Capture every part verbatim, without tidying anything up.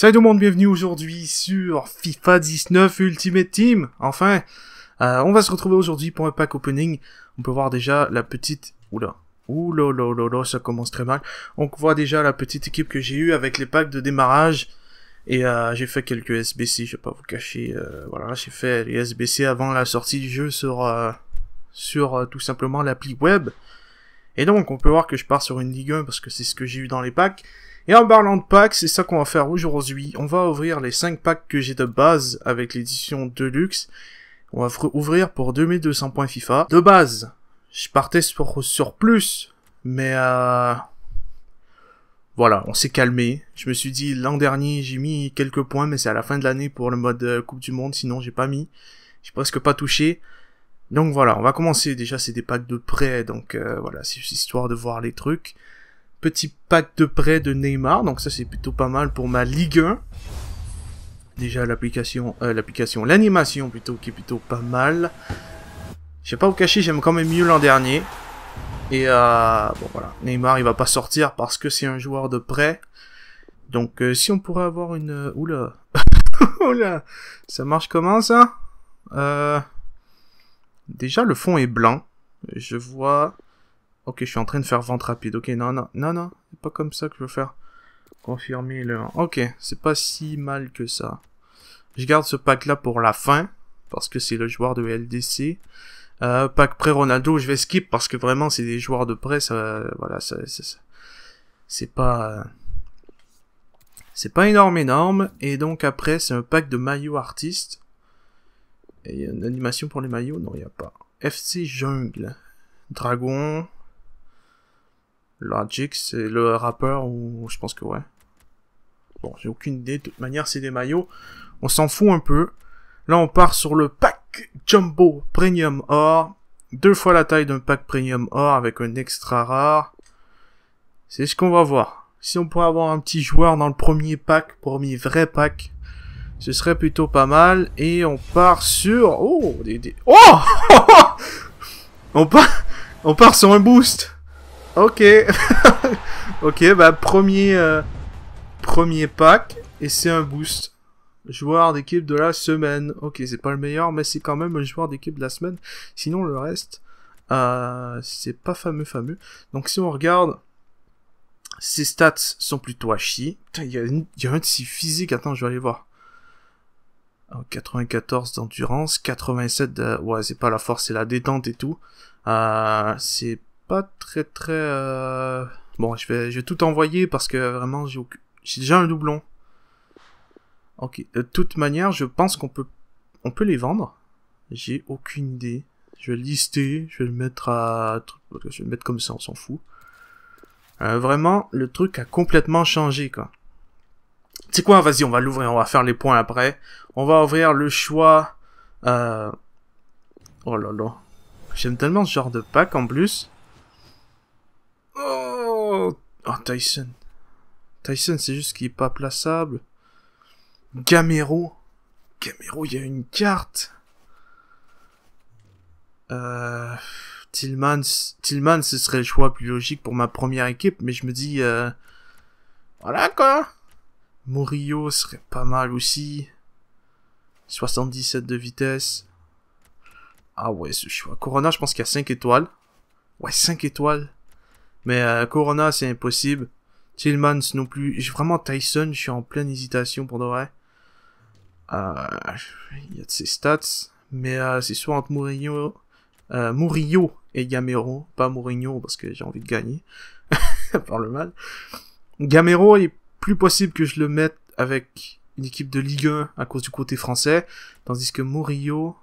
Salut tout le monde, bienvenue aujourd'hui sur FIFA dix-neuf Ultimate Team, enfin, euh, on va se retrouver aujourd'hui pour un pack opening. On peut voir déjà la petite, oula, oula, oula, oula, oula, ça commence très mal, on voit déjà la petite équipe que j'ai eue avec les packs de démarrage, et euh, j'ai fait quelques S B C, je vais pas vous cacher, euh, voilà, j'ai fait les S B C avant la sortie du jeu sur, euh, sur euh, tout simplement l'appli web, et donc on peut voir que je pars sur une Ligue un parce que c'est ce que j'ai eu dans les packs. Et en parlant de packs, c'est ça qu'on va faire aujourd'hui. On va ouvrir les cinq packs que j'ai de base avec l'édition Deluxe. On va ouvrir pour deux mille deux cents points FIFA. De base, je partais sur, sur plus, mais euh... voilà, on s'est calmé. Je me suis dit, l'an dernier, j'ai mis quelques points, mais c'est à la fin de l'année pour le mode Coupe du Monde, sinon j'ai pas mis. J'ai presque pas touché. Donc voilà, on va commencer. Déjà, c'est des packs de prêt, donc euh, voilà, c'est histoire de voir les trucs. Petit pack de prêt de Neymar, donc ça c'est plutôt pas mal pour ma Ligue un. Déjà l'application, euh, l'application, l'animation plutôt, qui est plutôt pas mal. Je sais pas vous cacher, j'aime quand même mieux l'an dernier. Et euh, bon voilà, Neymar il va pas sortir parce que c'est un joueur de prêt. Donc euh, si on pourrait avoir une... Oula, oula, ça marche comment ça euh... Déjà le fond est blanc, je vois... Ok, je suis en train de faire vente rapide. Ok, non, non, non, non, c'est pas comme ça que je veux faire. Confirmer le... Ok, c'est pas si mal que ça. Je garde ce pack-là pour la fin, parce que c'est le joueur de L D C. Euh, pack pré-Ronaldo, je vais skip, parce que vraiment, c'est des joueurs de prêt, ça... Voilà, ça... ça c'est pas... C'est pas énorme, énorme. Et donc, après, c'est un pack de maillots artistes. Et il y a une animation pour les maillots? Non, il n'y a pas. F C Jungle. Dragon... Logic, c'est le rappeur, ou je pense que ouais. Bon, j'ai aucune idée, de toute manière, c'est des maillots. On s'en fout un peu. Là, on part sur le pack Jumbo Premium Or. Deux fois la taille d'un pack Premium Or avec un extra rare. C'est ce qu'on va voir. Si on pourrait avoir un petit joueur dans le premier pack, premier vrai pack, ce serait plutôt pas mal. Et on part sur... Oh, des... des... Oh on part... on part sur un boost. Ok, ok, bah premier euh, premier pack et c'est un boost. Joueur d'équipe de la semaine. Ok, c'est pas le meilleur, mais c'est quand même le joueur d'équipe de la semaine. Sinon le reste, euh, c'est pas fameux fameux. Donc si on regarde, ses stats sont plutôt à chier. Putain, il y a, une, y a un de ses physiques. Attends, je vais aller voir. Oh, quatre-vingt-quatorze d'endurance, quatre-vingt-sept. De... Ouais, c'est pas la force, c'est la détente et tout. Euh, c'est pas très très... Euh... Bon, je vais, je vais tout envoyer parce que vraiment, j'ai aucun... j'ai déjà un doublon. Ok, de toute manière, je pense qu'on peut on peut les vendre. J'ai aucune idée. Je vais le lister, je vais le mettre à... Je vais le mettre comme ça, on s'en fout. Euh, vraiment, le truc a complètement changé, quoi. Tu sais quoi, vas-y, on va l'ouvrir, on va faire les points après. On va ouvrir le choix... Euh... Oh là là. J'aime tellement ce genre de pack, en plus. Oh, oh, Tyson. Tyson, c'est juste qu'il est pas plaçable. Gamero. Gamero, il y a une carte. Euh, Tillman, Tillman, ce serait le choix plus logique pour ma première équipe, mais je me dis... Euh, voilà, quoi. Murillo serait pas mal aussi. soixante-dix-sept de vitesse. Ah ouais, ce choix. Corona, je pense qu'il y a cinq étoiles. Ouais, cinq étoiles. Mais euh, Corona, c'est impossible. Tillmans non plus. J'ai vraiment Tyson, je suis en pleine hésitation pour de vrai. Euh, il y a de ses stats. Mais euh, c'est soit entre Murillo, euh, Murillo et Gamero. Pas Mourinho parce que j'ai envie de gagner. Par le mal. Gamero, il est plus possible que je le mette avec une équipe de Ligue un à cause du côté français. Tandis que Murillo...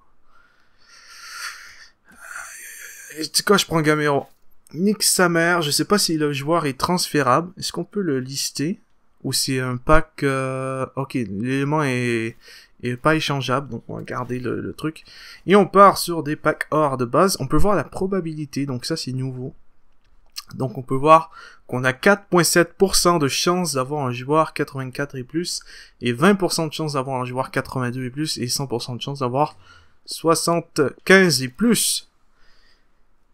Tu sais quoi, je prends Gamero. Nick sa mère, je sais pas si le joueur est transférable. Est-ce qu'on peut le lister? Ou c'est un pack... Euh... Ok, l'élément est... est pas échangeable, donc on va garder le, le truc. Et on part sur des packs hors de base. On peut voir la probabilité, donc ça c'est nouveau. Donc on peut voir qu'on a quatre virgule sept pour cent de chance d'avoir un joueur quatre-vingt-quatre et plus, et vingt pour cent de chance d'avoir un joueur quatre-vingt-deux et plus, et cent pour cent de chance d'avoir soixante-quinze et plus.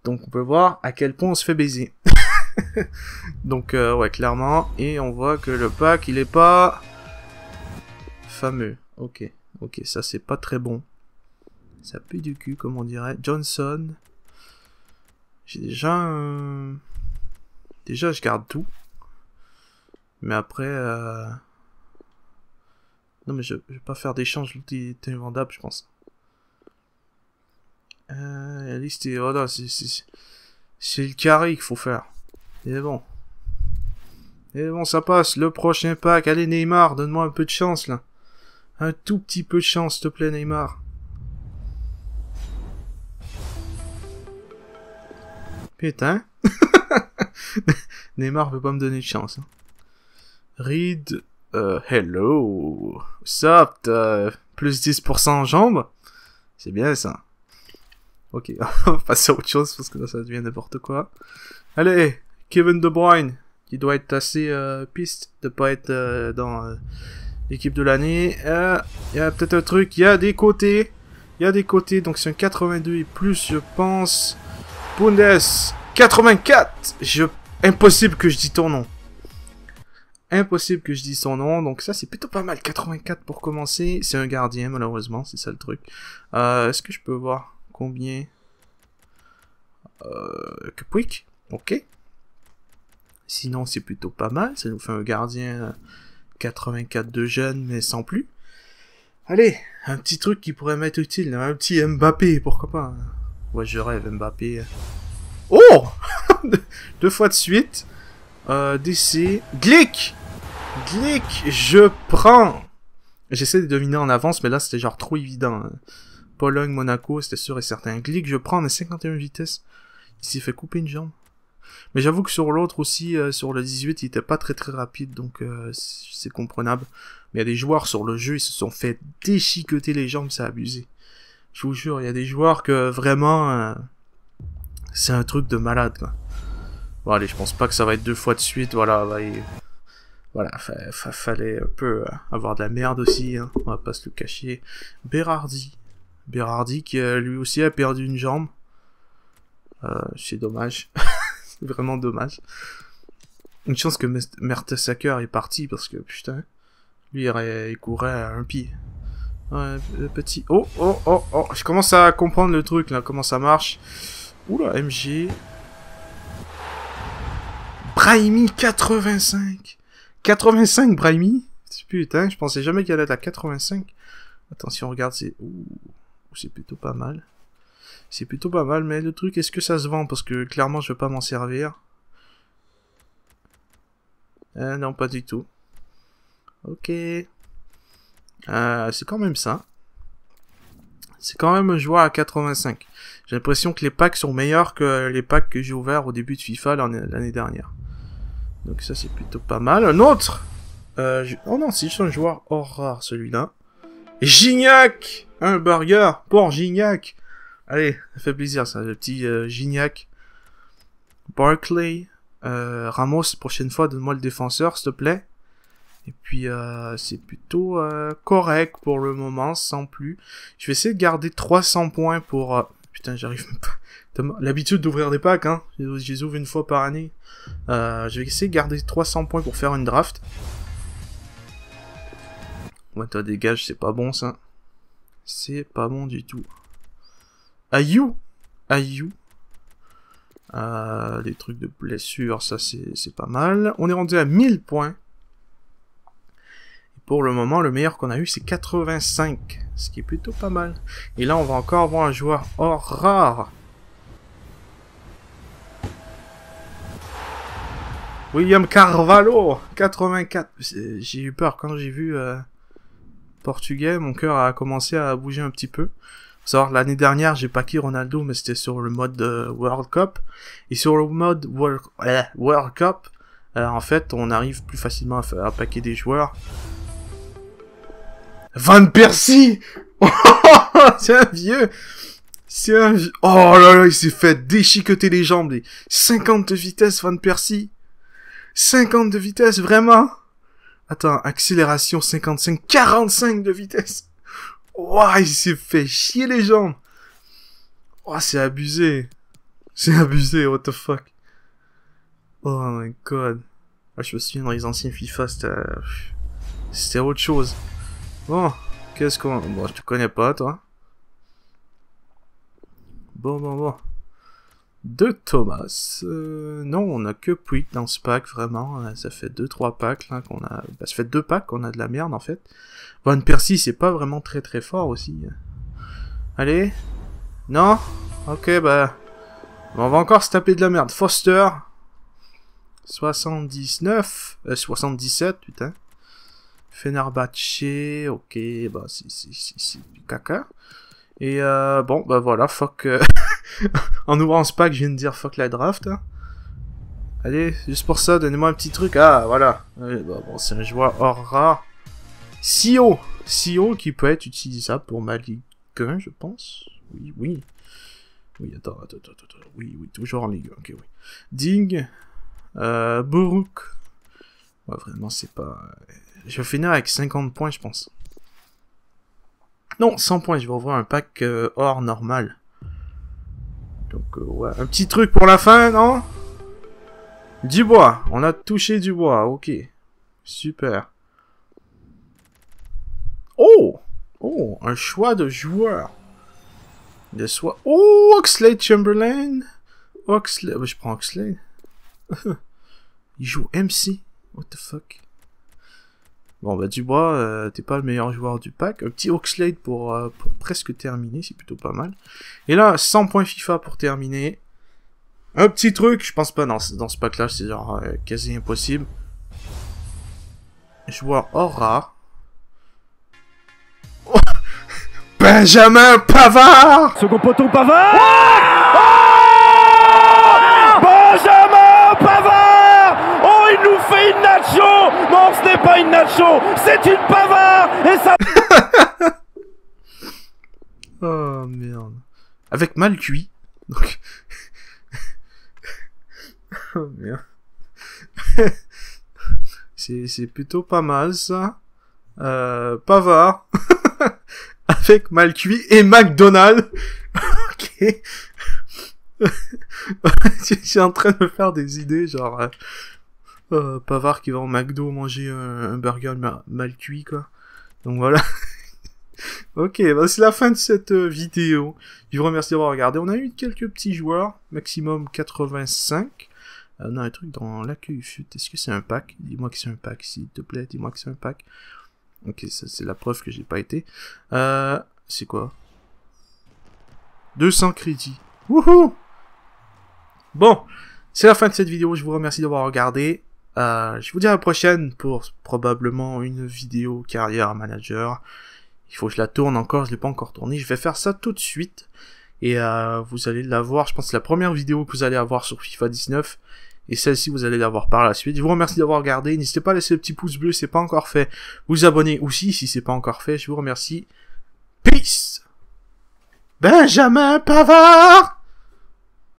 Donc on peut voir à quel point on se fait baiser. Donc euh, ouais, clairement. Et on voit que le pack, il est pas... fameux. Ok, ok, ça c'est pas très bon. Ça pue du cul, comme on dirait. Johnson. J'ai déjà un... Déjà, je garde tout. Mais après... Euh... Non, mais je, je vais pas faire d'échange. L'outil est invendable, je pense. Euh, la liste est... Voilà, c'est le carré qu'il faut faire. Et bon. Et bon, ça passe. Le prochain pack. Allez, Neymar, donne-moi un peu de chance, là. Un tout petit peu de chance, s'il te plaît, Neymar. Putain. Neymar veut pas me donner de chance. Hein. Reed. Euh, hello. Ça, euh, plus dix pour cent en jambes. C'est bien ça. Ok, on va passer à autre chose parce que là ça devient n'importe quoi. Allez, Kevin De Bruyne, qui doit être assez euh, piste de pas être euh, dans euh, l'équipe de l'année. Il euh, y a peut-être un truc, il y a des côtés. Il y a des côtés, donc c'est un quatre-vingt-deux et plus je pense. Bundes, quatre-vingt-quatre. Je... Impossible que je dise ton nom. Impossible que je dise son nom, donc ça c'est plutôt pas mal. quatre-vingt-quatre pour commencer, c'est un gardien malheureusement, c'est ça le truc. Euh, Est-ce que je peux voir combien euh, que Pouic, ok. Sinon c'est plutôt pas mal, ça nous fait un gardien quatre-vingt-quatre de jeune, mais sans plus. Allez, un petit truc qui pourrait m'être utile, un petit Mbappé, pourquoi pas. Ouais, je rêve, Mbappé. Oh. Deux fois de suite. Euh, D C. Glick! Glick, je prends! J'essaie de deviner en avance, mais là, c'était genre trop évident. Pologne, Monaco, c'était sûr et certain. Glick, je prends, mais cinquante et une vitesse. Il s'est fait couper une jambe. Mais j'avoue que sur l'autre aussi, euh, sur le dix-huit, il était pas très très rapide, donc euh, c'est comprenable. Mais il y a des joueurs sur le jeu, ils se sont fait déchiqueter les jambes, c'est abusé. Je vous jure, il y a des joueurs que vraiment... Euh, c'est un truc de malade, quoi. Bon, allez, je pense pas que ça va être deux fois de suite, voilà, bah, et... voilà, fa fa fallait un peu euh, avoir de la merde aussi, hein. On va pas se le cacher. Bérardi, Bérardi qui euh, lui aussi a perdu une jambe, euh, c'est dommage, c'est vraiment dommage. Une chance que Mertesacker est parti, parce que putain, lui il, il courait à un pied. Ouais, le petit, oh, oh, oh, oh, je commence à comprendre le truc, là, comment ça marche. Oula, M G... Brahimi, quatre-vingt-cinq. quatre-vingt-cinq, Brahimi. Putain, je pensais jamais qu'elle allait être à quatre-vingt-cinq. Attention, regarde, c'est... C'est plutôt pas mal. C'est plutôt pas mal, mais le truc, est-ce que ça se vend? Parce que, clairement, je veux pas m'en servir. Euh, non, pas du tout. Ok. Euh, c'est quand même ça. C'est quand même un joueur à quatre-vingt-cinq. J'ai l'impression que les packs sont meilleurs que les packs que j'ai ouverts au début de FIFA l'année dernière. Donc ça c'est plutôt pas mal. Un autre euh, je... Oh non, c'est juste un joueur hors rare celui-là. Gignac. Un burger pour Gignac. Allez, ça fait plaisir ça, le petit euh, Gignac. Barkley. Euh, Ramos, prochaine fois donne-moi le défenseur s'il te plaît. Et puis euh, c'est plutôt euh, correct pour le moment, sans plus. Je vais essayer de garder trois cents points pour... Euh... Putain, j'arrive pas... L'habitude d'ouvrir des packs, hein. Je les ouvre une fois par année. Euh, je vais essayer de garder trois cents points pour faire une draft. Ouais, toi, dégage, c'est pas bon, ça. C'est pas bon du tout. Ayou, Ayou. Euh, les trucs de blessure, ça, c'est pas mal. On est rendu à mille points. Pour le moment, le meilleur qu'on a eu, c'est quatre-vingt-cinq, ce qui est plutôt pas mal. Et là, on va encore avoir un joueur hors rare. William Carvalho, quatre-vingt-quatre. J'ai eu peur quand j'ai vu euh, Portugais, mon cœur a commencé à bouger un petit peu. Faut savoir, l'année dernière, j'ai packé Ronaldo, mais c'était sur le mode euh, World Cup. Et sur le mode World, euh, World Cup, euh, en fait, on arrive plus facilement à, à packer des joueurs. Van Persie. C'est un vieux. C'est un vieux. Oh là là, il s'est fait déchiqueter les jambes. Les cinquante de vitesse, Van Persie. cinquante de vitesse, vraiment. Attends, accélération cinquante-cinq. quarante-cinq de vitesse. Ouah, il s'est fait chier les jambes. Oh, c'est abusé. C'est abusé, what the fuck. Oh my god. Ah, je me souviens dans les anciens FIFA, c'était... C'était autre chose. Bon, qu'est-ce qu'on... Bon, je te connais pas, toi. Bon, bon, bon. De Thomas. Euh, non, on a que Puig dans ce pack, vraiment. Ça fait deux trois packs, là, qu'on a... Bah, ça fait deux packs qu'on a de la merde, en fait. Van Persie, c'est pas vraiment très très fort, aussi. Allez. Non? Ok, bah... On va encore se taper de la merde. Foster. soixante-dix-neuf. Euh, soixante-dix-sept, putain. Fenerbahce. Ok, bah, c'est du caca. Et euh, bon, bah voilà, fuck... Euh... en ouvrant ce pack, je viens de dire fuck la draft. Allez, juste pour ça, donnez-moi un petit truc. Ah, voilà. Allez, bah, bon, c'est un joueur hors rare. Sio. Sio qui peut être utilisable pour ma Ligue un, je pense. Oui, oui. Oui, attends, attends, attends, attends. Oui, oui, toujours en Ligue un, ok, oui. Ding. Euh, Buruk. Ouais, vraiment, c'est pas... Je vais finir avec cinquante points, je pense. Non, cent points, je vais ouvrir un pack euh, hors normal. Donc, euh, ouais. Un petit truc pour la fin, non? Dubois. On a touché Dubois, ok. Super. Oh! Oh, un choix de joueur. De soi. Oh, Oxlade-Chamberlain. Oxlade. Oh, je prends Oxlade. Il joue M C. What the fuck? Bon, bah, Dubois, euh, t'es pas le meilleur joueur du pack. Un petit Oxlade pour, euh, pour presque terminer, c'est plutôt pas mal. Et là, cent points FIFA pour terminer. Un petit truc, je pense pas dans, dans ce pack-là, c'est genre euh, quasi impossible. Joueur hors rare. Oh Benjamin Pavard. Second poteau Pavard. Oh oh Benjamin Pavard. Oh, il nous fait une nacho. Non, ce n'est pas une nacho, c'est une Pavard. Et ça... oh, merde. Avec mal cuit. Donc... oh, merde. C'est plutôt pas mal, ça. Euh, Pavard. Avec mal cuit et McDonald's. Ok. Je suis en train de me faire des idées, genre... Euh, euh, Pavard qui va en McDo manger un, un burger ma mal cuit, quoi. Donc voilà. Ok, bah c'est la fin de cette euh, vidéo. Je vous remercie d'avoir regardé. On a eu quelques petits joueurs. Maximum quatre-vingt-cinq. Euh, non, un truc dans l'accueil F U T. Est-ce que c'est un pack? Dis-moi que c'est un pack, s'il te plaît. Dis-moi que c'est un pack. Ok, ça c'est la preuve que j'ai pas été. Euh, c'est quoi? deux cents crédits. Wouhou! Bon, c'est la fin de cette vidéo. Je vous remercie d'avoir regardé. Euh, je vous dis à la prochaine pour probablement une vidéo carrière manager. Il faut que je la tourne encore. Je l'ai pas encore tournée. Je vais faire ça tout de suite. Et euh, vous allez la voir. Je pense que c'est la première vidéo que vous allez avoir sur FIFA dix-neuf. Et celle-ci, vous allez l'avoir par la suite. Je vous remercie d'avoir regardé. N'hésitez pas à laisser le petit pouce bleu si c'est pas encore fait. Vous abonner aussi si c'est pas encore fait. Je vous remercie. Peace! Benjamin Pavard!